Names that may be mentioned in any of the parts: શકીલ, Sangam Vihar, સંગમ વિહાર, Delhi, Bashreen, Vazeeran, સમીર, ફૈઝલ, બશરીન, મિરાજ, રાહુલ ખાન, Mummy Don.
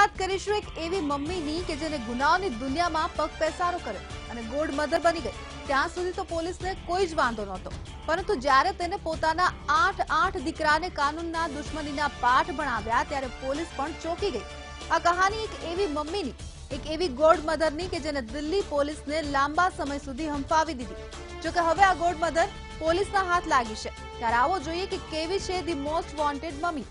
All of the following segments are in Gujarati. વાત કરીશું એક એવી મમ્મીની કે જેને ગુનાઓની દુનિયામાં પગ પેસારો કરે અને ગોડ મધર બની ગઈ. ત્યાં સુધી તો પોલીસને કોઈ જ વાંધો નહોતો, પરંતુ જ્યારે તેને પોતાના 8 દીકરાને કાનૂનના દુશ્મનીના પાઠ ભણાવ્યા ત્યારે પોલીસ પણ ચોંકી ગઈ. આ કહાની એક એવી મમ્મીની, એક એવી ગોડ મધરની કે જેને દિલ્હી પોલીસને લાંબા સમય સુધી હંફાવી દીધી. જોકે હવે આ ગોડ મધર પોલીસના હાથ લાગી છે. ત્યારે આવો જોઈએ કે કેવી છે ધી મોસ્ટ વોન્ટેડ મમ્મી.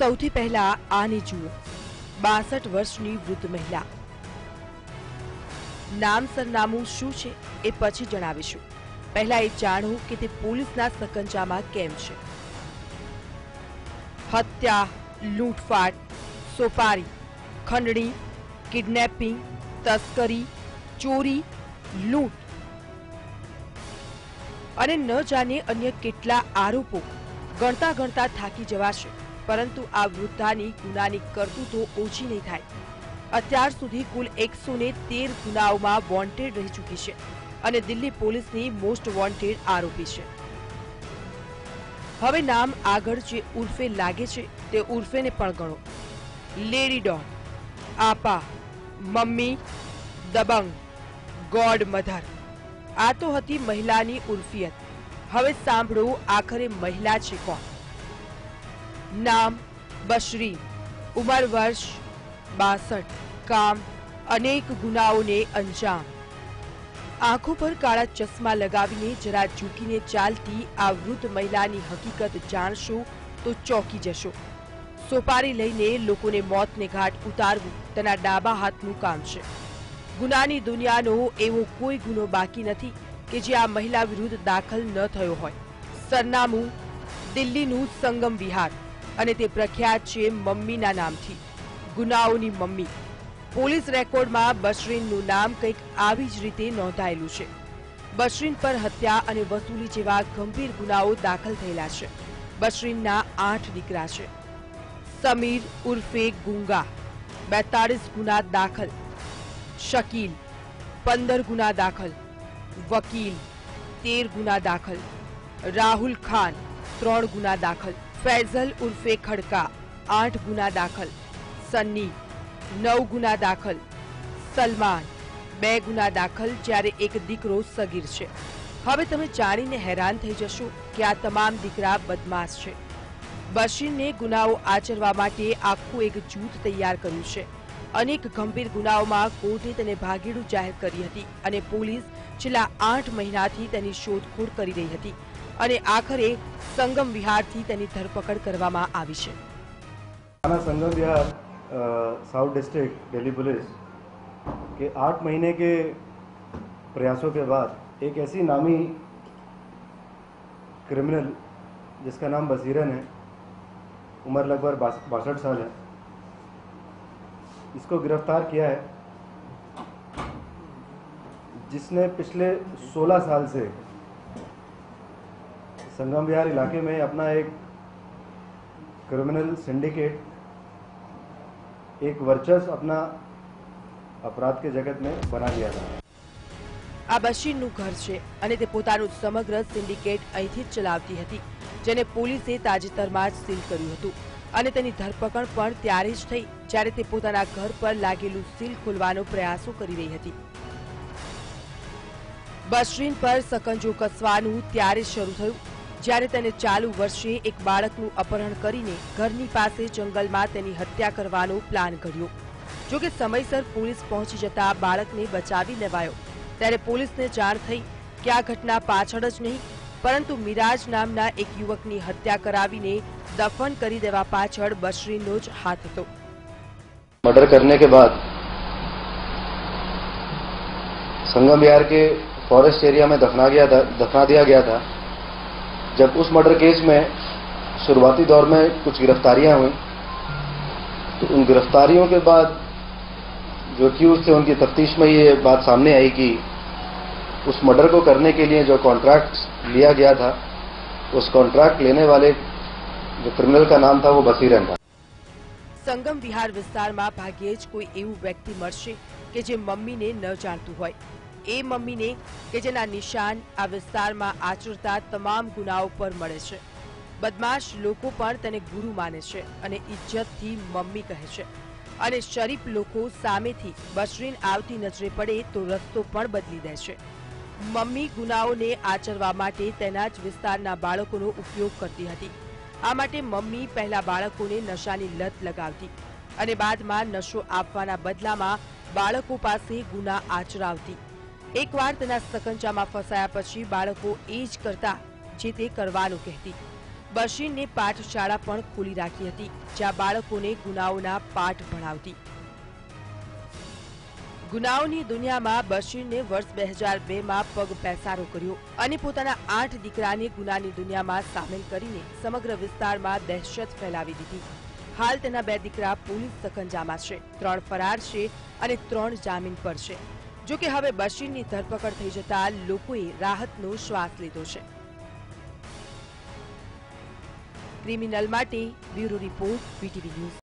સૌથી પહેલા આને જુઓ. 62 વર્ષની વૃદ્ધ મહિલા. નામ સરનામું શું છે એ પછી જણાવીશું. પહેલા એ જાણો કે તે પોલીસના સકંજામાં કેમ છે. હત્યા, લૂંટફાટ, સોપારી, ખંડણી, કિડનેપિંગ, તસ્કરી, ચોરી, લૂંટ અને ન જાણે અન્ય કેટલા આરોપો ગણતા થાકી જવાશે, પરંતુ આ વૃદ્ધાની ગુનાની કરતૂતો ઓછી નહીં થાય. અત્યાર સુધી કુલ 113 ગુનાઓમાં વોન્ટેડ રહી ચૂકી છે અને દિલ્હી પોલીસની મોસ્ટ વોન્ટેડ આરોપી છે. હવે નામ આગળ જે ઉર્ફે લાગે છે તે ઉર્ફેને પણ ગણો. લેડી ડોન, આપા, મમ્મી, દબંગ, ગોડ મધર. આ તો હતી મહિલાની ઉર્ફિયત. હવે સાંભળો આખરે મહિલા છે કોણ. नाम बशरीन, उम्र वर्ष 62, काम अनेक गुनाओं ने अंजाम. आंखों पर काला चश्मा लगावीने जरा झूकीने चालती आ वृद्ध महिलानी हकीकत जाणशो तो चौंकी जशो. सोपारी लईने लोकोने मौतने घाट उतारवू तेना डाबा हाथनुं काम छे. गुनानी दुनियानो एवो कोई गुनो बाकी नथी के जे आ महिला विरुद्ध दाखल न थयो होय. सरनामु दिल्लीनु संगम विहार અને તે પ્રખ્યાત છે મમ્મીના નામથી, ગુનાઓની મમ્મી. પોલીસ રેકોર્ડમાં બશરીનનું નામ કંઈક આવી જ રીતે નોંધાયેલું છે. બશરીન પર હત્યા અને વસૂલી જેવા ગંભીર ગુનાઓ દાખલ થયેલા છે. બશરીનના 8 દીકરા છે. સમીર ઉર્ફે ગુંગા, 42 ગુના દાખલ. શકીલ, 15 ગુના દાખલ. વકીલ, 13 ગુના દાખલ. રાહુલ ખાન, 3 ગુના દાખલ. फैजल उर्फे खड़का, 8 गुना दाखल. सन्नी, 9 गुना दाखल. सलमान, 2 गुना दाखल, जयरे एक दीकरो सगीर छे. हवे तमे जाणीने हैरान थई जशो के आ तमाम दीकरा बदमाश छे. बशीरने गुनाओ आचरवा माटे आखुं एक जूथ तैयार कर्युं छे. अनेक गंभीर गुनाओमां कोर्टे तेने भागीडू जाहेर करी हती अने पोलीस छेल्ला 8 महीनाथी तेनी शोधखोळ करी रही हती અને આખરે સંગમ વિહારથી તેની ધરપકડ કરવામાં આવી છે. Sangam Vihar south district Delhi police के 8 महीने के प्रयासों के बाद एक ऐसी नामी क्रिमिनल जिसका नाम वजीरन है, उम्र लगभग 62 साल है, इसको गिरफ्तार किया है, जिसने पिछले 16 साल से संगम विहार इलाके में अपना एक क्रिमिनल सिंडिकेट, एक वर्चस्व अपना अपराध के जगत में बना लिया था. आ બશીરનું ઘર છે અને તે પોતાનું સમગ્ર સિન્ડિકેટ અહીંથી જ ચલાવતી હતી, જેને પોલીસે તાજેતરમાં જ સીલ કર્યું હતું અને તેની ધરપકડ પણ ત્યારે જ થઈ જ્યારે તે પોતાના ઘર પર લાગેલું સીલ ખોલવાનો પ્રયાસો કરી રહી હતી. બશરીન પર સકંજો કસવાનું ત્યારે શરૂ થયું જ્યારે તેને ચાલુ વર્ષે એક બાળકનું અપહરણ કરીને ઘરની પાસે જંગલમાં તેની હત્યા કરવાનો પ્લાન ઘડ્યો. જોકે સમયસર પોલીસ પહોંચી જતા બાળકને બચાવી લેવાયો. ત્યારે પોલીસને જાણ થઈ કે આ ઘટના પાછળ જ નહીં પરંતુ મિરાજ નામના એક યુવકની હત્યા કરાવીને દફન કરી દેવા પાછળ બશરીનનો જ હાથ હતો. મર્ડર કરને કે બાદ સંગम વિહાર કે ફોરેસ્ટ એરિયા મેં दफना दिया गया था. जब उस मर्डर केस में शुरुआती दौर में कुछ गिरफ्तारियां हुई तो उन गिरफ्तारियों के बाद जो अक्यूज थे उनकी तफ्तीश में ये बात सामने आई कि उस मर्डर को करने के लिए जो कॉन्ट्रैक्ट लिया गया था उस कॉन्ट्रैक्ट लेने वाले जो क्रिमिनल का नाम था वो बसीरन था. સંગમ વિહાર વિસ્તારમાં ભાગ્યે જ કોઈ એવું વ્યક્તિ મળશે કે જે મમ્મીને ન જાણતું હોય। એ મમ્મીને કે જેના નિશાન આ વિસ્તારમાં આચરતા તમામ ગુનાઓ પર મળે છે। બદમાશ લોકો પણ તેને ગુરુ માને છે અને ઇજ્જતથી મમ્મી કહે છે અને શરીફ લોકો સામેથી બશરીન આવતી નજરે પડે તો રસ્તો પણ બદલી દે છે। मम्मी गुनाओने आचरवा माटे तेना ज विस्तारना बाळकोनो उपयोग करती हती। आ माटे मम्मी पहला बाळकोने नशानी लत लगावती अने बादमां नशो आपवाना बदलामां बाळको पासे गुना आचरावती। एकवार तेना सकंजामां फसाया पछी बाळको ए ज करता जे ते करवानो कहेती। बशीरने पाठशाळा पण खोली राखी हती ज्यां बाळकोने गुनाओना पाठ भणावती। गुनाओनी दुनिया में बशीर ने वर्ष 2002 में पग पेसारो कर्यो अने पोताना 8 दीकराने गुनानी दुनिया में सामेल करीने समग्र विस्तार में दहशत फैलावी दीधी। हाल तेना 2 दीकरा पुलिस सकंजामां छे, 3 फरार छे अने 3 जामीन पर छे। जो के हवे बशीरनी धरपकड़ थई जता लोकोए राहतनो श्वास लीधो छे। क्रिमिनल माटे ब्यूरो रिपोर्ट वीटीवी न्यूज।